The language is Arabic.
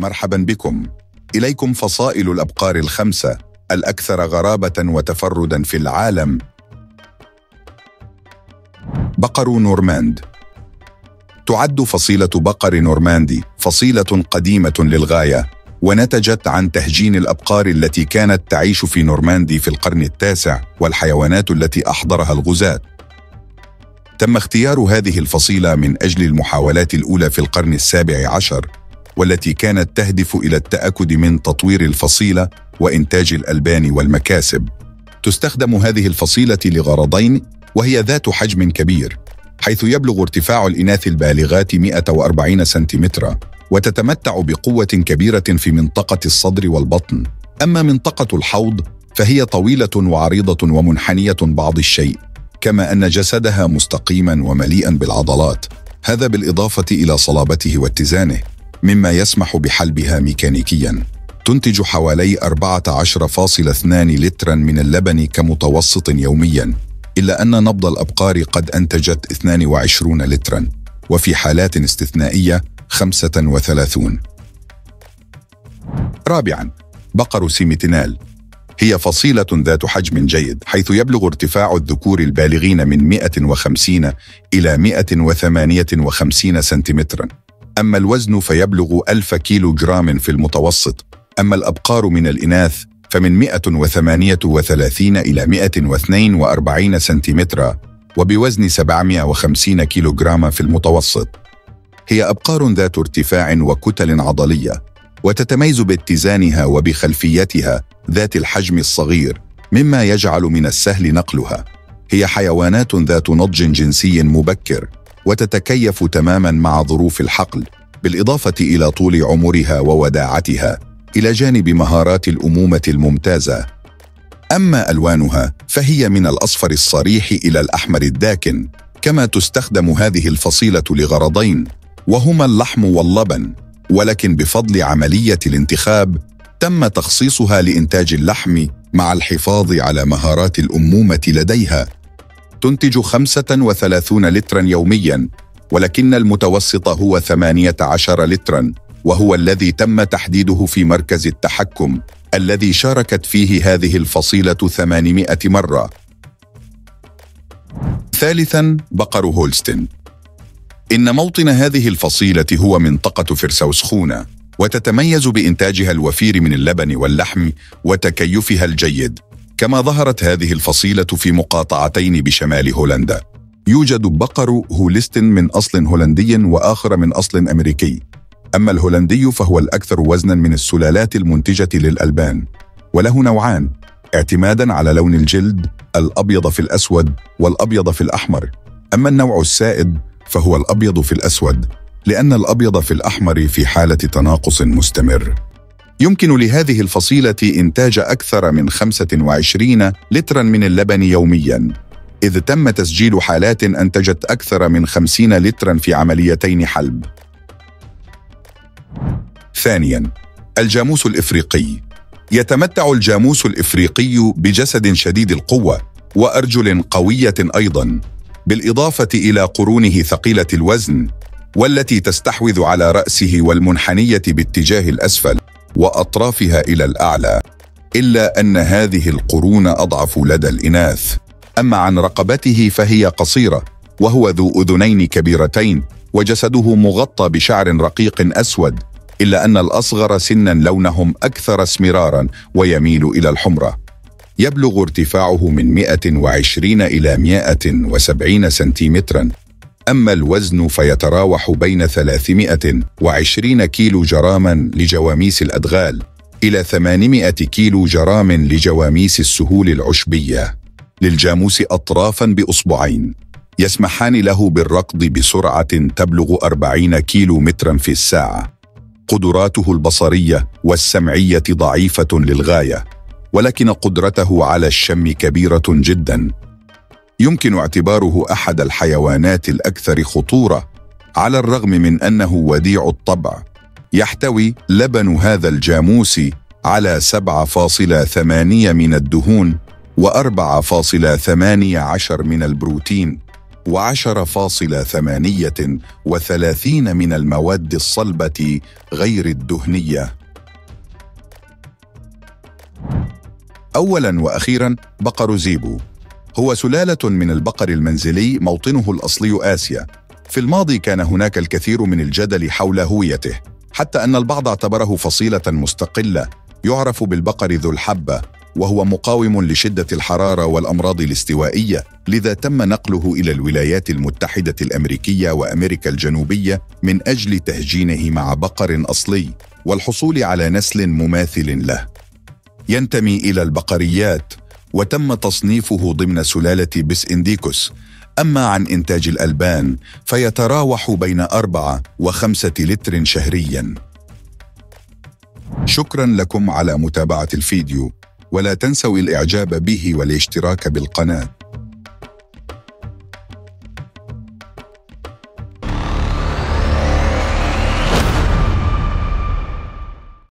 مرحبا بكم. إليكم فصائل الأبقار الخمسة الأكثر غرابة وتفردا في العالم. بقر نورماند. تعد فصيلة بقر نورماندي فصيلة قديمة للغاية، ونتجت عن تهجين الأبقار التي كانت تعيش في نورماندي في القرن التاسع والحيوانات التي أحضرها الغزاة. تم اختيار هذه الفصيلة من أجل المحاولات الأولى في القرن السابع عشر، والتي كانت تهدف إلى التأكد من تطوير الفصيلة وإنتاج الألبان والمكاسب. تستخدم هذه الفصيلة لغرضين، وهي ذات حجم كبير، حيث يبلغ ارتفاع الإناث البالغات 140 سنتيمترا، وتتمتع بقوة كبيرة في منطقة الصدر والبطن. أما منطقة الحوض فهي طويلة وعريضة ومنحنية بعض الشيء، كما أن جسدها مستقيما ومليئا بالعضلات، هذا بالإضافة إلى صلابته واتزانه، مما يسمح بحلبها ميكانيكيا. تنتج حوالي 14.2 لترا من اللبن كمتوسط يوميا، إلا أن نبض الأبقار قد أنتجت 22 لترا، وفي حالات استثنائية 35. رابعا، بقر سيمتنال. هي فصيلة ذات حجم جيد، حيث يبلغ ارتفاع الذكور البالغين من 150 إلى 158 سنتيمترا. أما الوزن فيبلغ 1000 كيلو جرام في المتوسط. أما الأبقار من الإناث فمن 138 إلى 142 سنتيمترا، وبوزن 750 كيلو جرام في المتوسط. هي أبقار ذات ارتفاع وكتل عضلية، وتتميز باتزانها وبخلفيتها ذات الحجم الصغير، مما يجعل من السهل نقلها. هي حيوانات ذات نضج جنسي مبكر، وتتكيف تماما مع ظروف الحقل، بالإضافة إلى طول عمرها ووداعتها، إلى جانب مهارات الأمومة الممتازة. أما ألوانها فهي من الأصفر الصريح إلى الأحمر الداكن. كما تستخدم هذه الفصيلة لغرضين، وهما اللحم واللبن، ولكن بفضل عملية الانتخاب تم تخصيصها لإنتاج اللحم مع الحفاظ على مهارات الأمومة لديها. تنتج 35 لترا يوميا، ولكن المتوسط هو 18 لترا، وهو الذي تم تحديده في مركز التحكم الذي شاركت فيه هذه الفصيلة 800 مرة. ثالثا، بقر هولستين. إن موطن هذه الفصيلة هو منطقة فرسوسخونة، وتتميز بإنتاجها الوفير من اللبن واللحم وتكيفها الجيد. كما ظهرت هذه الفصيلة في مقاطعتين بشمال هولندا. يوجد بقر هولستين من أصل هولندي وآخر من أصل أمريكي. أما الهولندي فهو الأكثر وزنا من السلالات المنتجة للألبان، وله نوعان اعتمادا على لون الجلد، الأبيض في الأسود والأبيض في الأحمر. أما النوع السائد فهو الأبيض في الأسود، لأن الأبيض في الأحمر في حالة تناقص مستمر. يمكن لهذه الفصيلة إنتاج أكثر من 25 لترا من اللبن يوميا، إذ تم تسجيل حالات أنتجت أكثر من 50 لترا في عمليتين حلب. ثانيا، الجاموس الإفريقي. يتمتع الجاموس الإفريقي بجسد شديد القوة وأرجل قوية أيضا، بالإضافة إلى قرونه ثقيلة الوزن، والتي تستحوذ على رأسه والمنحنية باتجاه الأسفل وأطرافها إلى الأعلى، إلا أن هذه القرون أضعف لدى الإناث. أما عن رقبته فهي قصيرة، وهو ذو أذنين كبيرتين، وجسده مغطى بشعر رقيق أسود، إلا أن الأصغر سنا لونهم أكثر اسمرارا ويميل إلى الحمرة. يبلغ ارتفاعه من 120 إلى 170 سنتيمترا. أما الوزن فيتراوح بين 320 كيلو جراما لجواميس الأدغال إلى 800 كيلو جرام لجواميس السهول العشبية. للجاموس أطرافا بأصبعين يسمحان له بالركض بسرعة تبلغ 40 كيلو مترا في الساعة. قدراته البصرية والسمعية ضعيفة للغاية، ولكن قدرته على الشم كبيرة جدا. يمكن اعتباره أحد الحيوانات الأكثر خطورة، على الرغم من أنه وديع الطبع. يحتوي لبن هذا الجاموس على 7.8 من الدهون و 4.18 من البروتين، 10.38 من المواد الصلبة غير الدهنية. أولاً وأخيراً بقر زيبو هو سلالة من البقر المنزلي موطنه الأصلي آسيا. في الماضي كان هناك الكثير من الجدل حول هويته، حتى أن البعض اعتبره فصيلة مستقلة يعرف بالبقر ذو الحبة، وهو مقاوم لشدة الحرارة والأمراض الاستوائية، لذا تم نقله إلى الولايات المتحدة الأمريكية وأمريكا الجنوبية من أجل تهجينه مع بقر أصلي والحصول على نسل مماثل له. ينتمي إلى البقريات، وتم تصنيفه ضمن سلالة بس انديكوس. أما عن إنتاج الألبان فيتراوح بين 4 و5 لتر شهرياً. شكراً لكم على متابعة الفيديو، ولا تنسوا الإعجاب به والاشتراك بالقناة.